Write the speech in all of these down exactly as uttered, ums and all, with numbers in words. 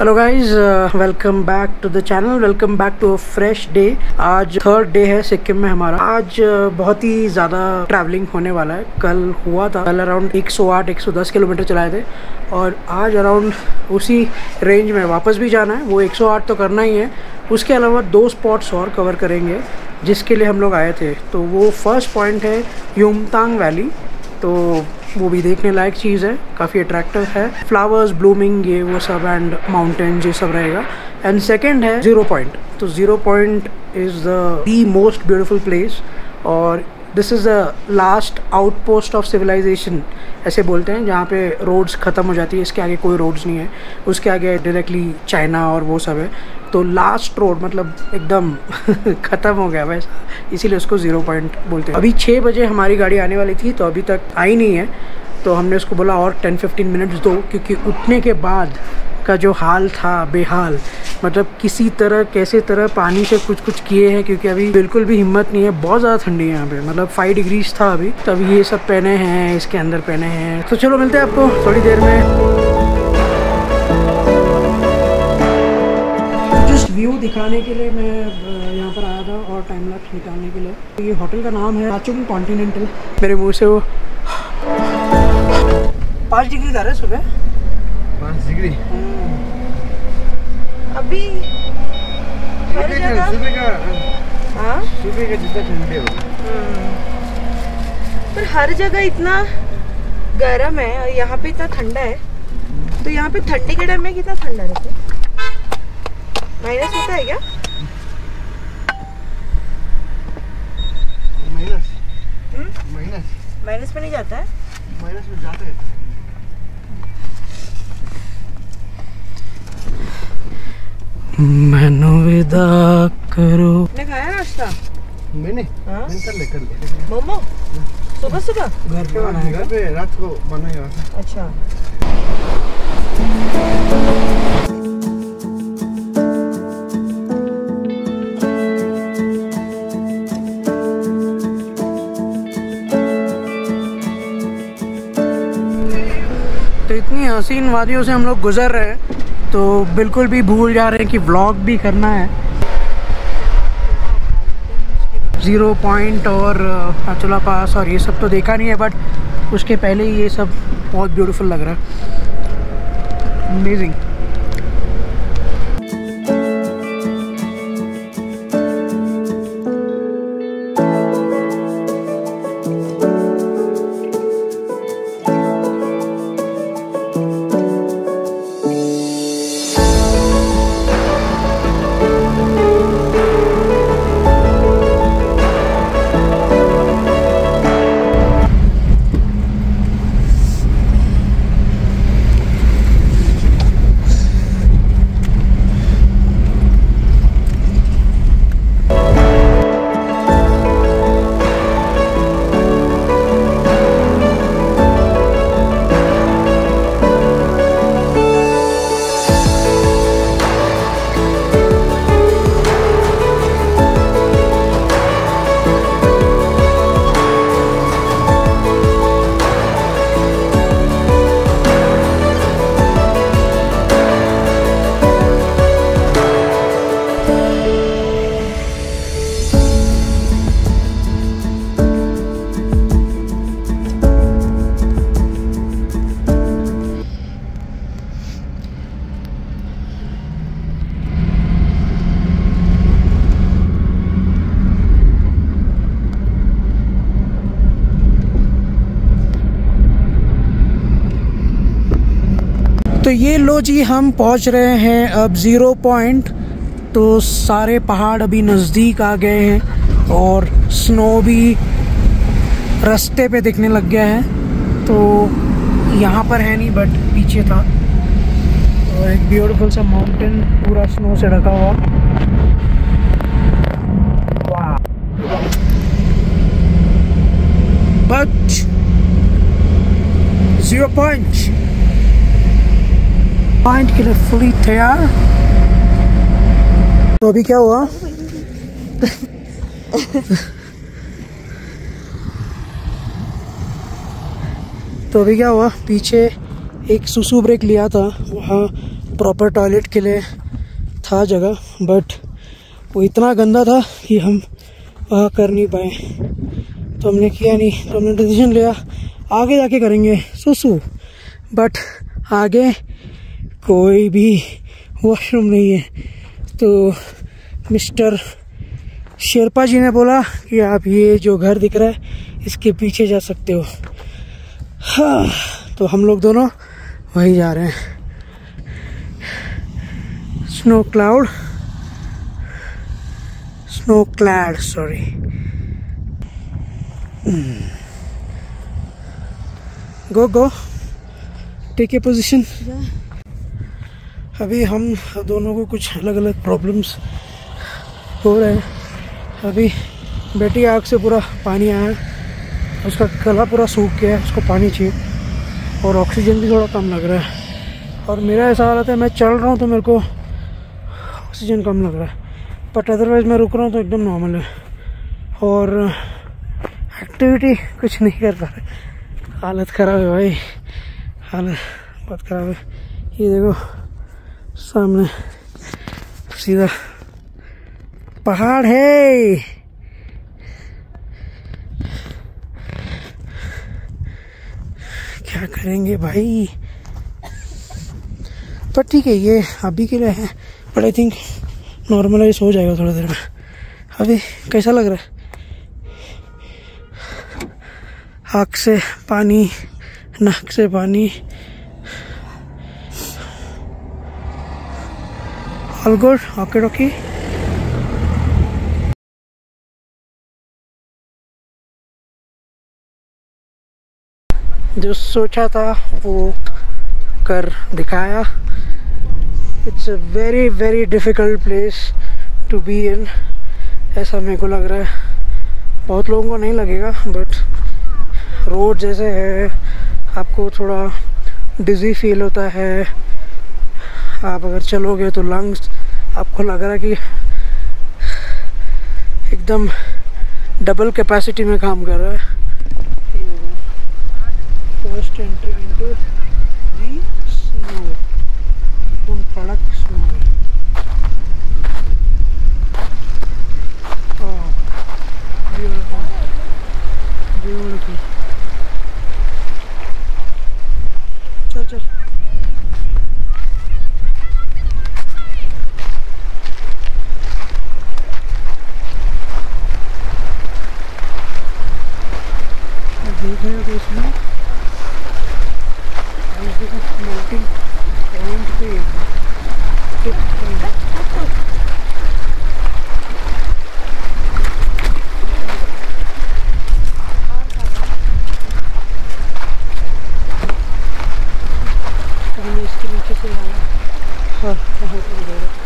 Hello guys, welcome back to the channel, welcome back to a fresh day. आज third day है सिक्किम में हमारा। आज बहुत ही ज़्यादा ट्रैवलिंग होने वाला है। कल हुआ था, कल अराउंड एक सौ आठ एक सौ दस किलोमीटर चलाए थे और आज अराउंड उसी रेंज में वापस भी जाना है। वो एक सौ आठ तो करना ही है, उसके अलावा दो स्पॉट्स और कवर करेंगे जिसके लिए हम लोग आए थे। तो वो फर्स्ट पॉइंट है युमथांग वैली, तो वो भी देखने लायक चीज़ है, काफ़ी अट्रैक्टिव है। फ्लावर्स ब्लूमिंग ये वो सब एंड माउंटेन्स ये सब रहेगा। एंड सेकंड है ज़ीरो पॉइंट। तो zero point is the most beautiful place और this is the last outpost of civilisation, ऐसे बोलते हैं, जहाँ पे रोड्स ख़त्म हो जाती है। इसके आगे कोई रोड्स नहीं है, उसके आगे डायरेक्टली चाइना और वो सब है। तो लास्ट रोड मतलब एकदम ख़त्म हो गया वैसा, इसीलिए उसको ज़ीरो पॉइंट बोलते हैं। अभी छः बजे हमारी गाड़ी आने वाली थी, तो अभी तक आई नहीं है। तो हमने उसको बोला और टेन फिफ्टीन मिनट्स दो, क्योंकि उठने के बाद का जो हाल था, बेहाल, मतलब किसी तरह कैसे तरह पानी से कुछ कुछ किए हैं, क्योंकि अभी बिल्कुल भी हिम्मत नहीं है। बहुत ज़्यादा ठंडी है यहाँ पे, मतलब फाइव डिग्रीज था अभी। तो अभी ये सब पहने हैं, इसके अंदर पहने हैं। तो चलो मिलते हैं आपको थोड़ी देर में। जस्ट व्यू दिखाने के लिए मैं यहाँ पर आया था और टाइम लैप्स निकालने के लिए। तो ये होटल का नाम है लाचुंग कॉन्टिनेंटल। मेरे मुँह से वो पाँच डिग्री था रहा है सुबह, पाँच डिग्री अभी सुबह का सुबह का जितना ठंडे हो, पर हर जगह इतना गर्म है और यहाँ पे इतना ठंडा है। तो यहाँ पे ठंडी के टाइम में कितना ठंडा रहता है? माइनस होता है क्या? माइनस माइनस माइनस में नहीं जाता है, माइनस में जाता है। मैंने विदा करो। ने खाया नाश्ता? मैंने कर ले कर ले मोमो सुबह सुबह घर पे बनाया, घर पे रात को बनाया। अच्छा, तो इतनी हसीन वादियों से हम लोग गुजर रहे हैं, तो बिल्कुल भी भूल जा रहे हैं कि व्लॉग भी करना है। ज़ीरो पॉइंट और अचूला पास और ये सब तो देखा नहीं है, बट उसके पहले ये सब बहुत ब्यूटीफुल लग रहा है, अमेजिंग। तो ये लो जी, हम पहुंच रहे हैं अब ज़ीरो पॉइंट। तो सारे पहाड़ अभी नज़दीक आ गए हैं और स्नो भी रास्ते पे दिखने लग गया है। तो यहाँ पर है नहीं, बट पीछे था। और एक ब्यूटीफुल सा माउंटेन पूरा स्नो से ढका हुआ। वाह, बट ज़ीरो पॉइंट पॉइंट के लिए फुली तैयार। तो अभी क्या हुआ? तो अभी क्या हुआ, पीछे एक सुसु ब्रेक लिया था, वहाँ प्रॉपर टॉयलेट के लिए था जगह, बट वो इतना गंदा था कि हम वहाँ कर नहीं पाए, तो हमने किया नहीं। तो हमने डिसीजन लिया आगे जाके करेंगे सुसु, बट आगे कोई भी वॉशरूम नहीं है। तो मिस्टर शेरपा जी ने बोला कि आप ये जो घर दिख रहा है इसके पीछे जा सकते हो। हाँ, तो हम लोग दोनों वहीं जा रहे हैं। Snow cloud snow clad sorry go go take a position. अभी हम दोनों को कुछ अलग अलग प्रॉब्लम्स हो रहे हैं। अभी बेटी आग से पूरा पानी आया, उसका गला पूरा सूख गया है, उसको पानी चाहिए, और ऑक्सीजन भी थोड़ा कम लग रहा है। और मेरा ऐसा हालत है, मैं चल रहा हूँ तो मेरे को ऑक्सीजन कम लग रहा है, बट अदरवाइज़ मैं रुक रहा हूँ तो एकदम नॉर्मल है। और एक्टिविटी कुछ नहीं कर पा रहा, हालत ख़राब है भाई, हालत बहुत ख़राब है। ये देखो सामने सीधा पहाड़ है, क्या करेंगे भाई। पर ठीक है, ये अभी के लिए है, बट आई थिंक नॉर्मलाइज हो जाएगा थोड़ी देर में। अभी कैसा लग रहा है? आँख से पानी, नाक से पानी। All good, okay dokey. जो सोचा था वो कर दिखाया। It's a very very difficult place to be in, ऐसा मेरे को लग रहा है। बहुत लोगों को नहीं लगेगा, बट रोड जैसे है, आपको थोड़ा डिज़ी फील होता है। आप अगर चलोगे तो लंग्स, आपको लग रहा है कि एकदम डबल कैपेसिटी में काम कर रहा है। First entry into the snow, एकदम कड़क स्नो है। Oh beautiful beautiful. चल चल देख रहे हो तो इसमें melting point पे टिप पॉइंट इसके नीचे से आया। हाँ बहुत बढ़िया।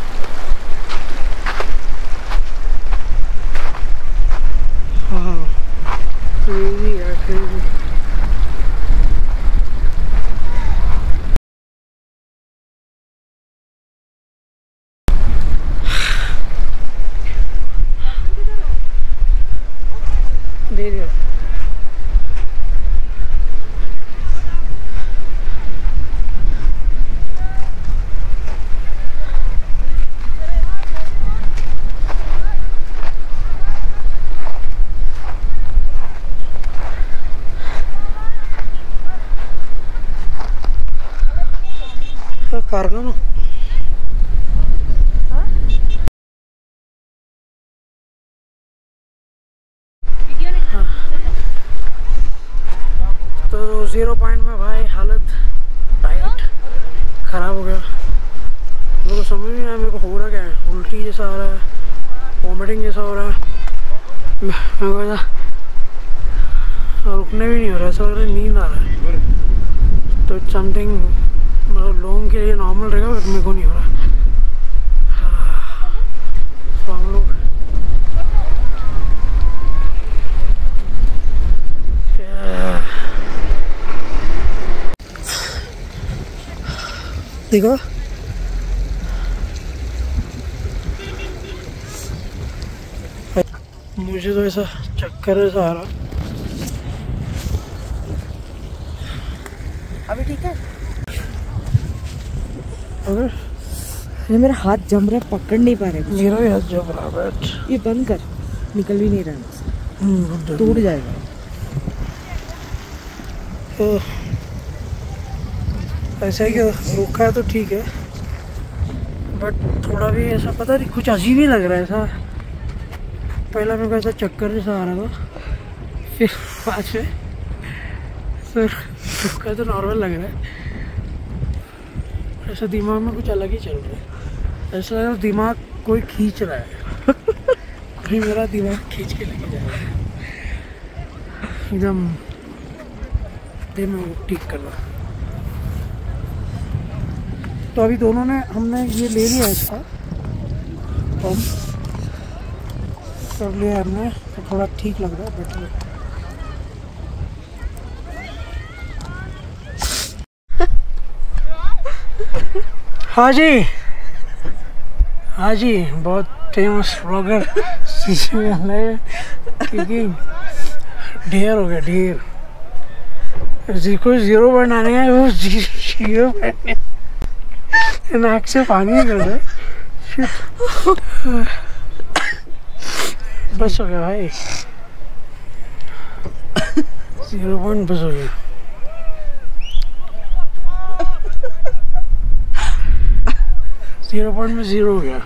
कारण तो जीरो पॉइंट में भाई हालत टाइट खराब हो गया। मेरे को समझ नहीं आया मेरे को हो रहा क्या है, उल्टी जैसा आ रहा है, वॉमिटिंग जैसा हो रहा है। मेरे को ऐसा रुकने भी नहीं हो रहा, ऐसा लग रहा है नींद आ रहा है। तो समथिंग मतलब लोगों के लिए नॉर्मल रहेगा, बट मेरे को नहीं हो रहा। तो हम लोग देखो मुझे तो ऐसा चक्कर ऐसा आ रहा। अभी ठीक है? अगर ये मेरा हाथ जम रहा है, पकड़ नहीं पा रहे। मेरा भी हाथ जम रहा है। ये बंद कर, निकल भी नहीं रहा, टूट जाएगा। तो ऐसा है कि रोका है तो ठीक है, बट थोड़ा भी ऐसा पता नहीं कुछ अजीब ही लग रहा है। ऐसा पहला मेरे को ऐसा चक्कर जैसा आ रहा था, फिर पाँच में सर रोका तो नॉर्मल लग रहा है। ऐसा दिमाग में कुछ अलग ही चल रहा है, ऐसा लग रहा दिमाग कोई खींच रहा है। अभी मेरा दिमाग खींच के लेके जा रहा है एकदम। मैं वो ठीक कर रहा। तो अभी दोनों ने हमने ये ले लिया इसका, और कर लिया हमने, तो थोड़ा ठीक लग रहा है। बैठे हाँ जी, हाँ जी, बहुत फेमस ब्लॉगर क्योंकि ढेर हो गया, ढेर जी कोई जीरो पॉइंट आने का, वो जीरो पॉइंट नाक से पानी निकल रहा है। बस हो गया भाई, जीरो पॉइंट बस हो गया। जीरो पॉइंट में जीरो हो गया।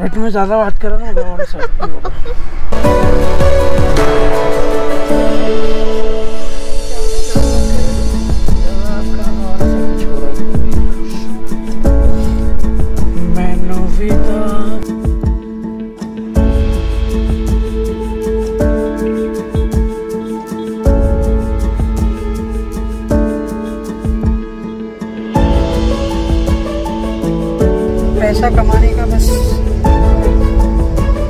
बट मैं ज़्यादा बात कर रहा ना, और सब पैसा कमाने का बस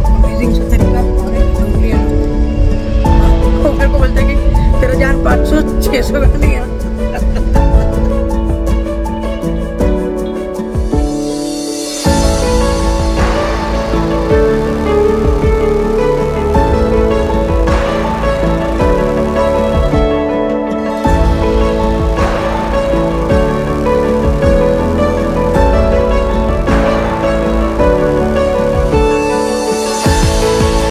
अमेजिंग सा तरीका ढूंढ लिया। मेरे को बोलते कि तेरा जान पाँच सौ छः सौ का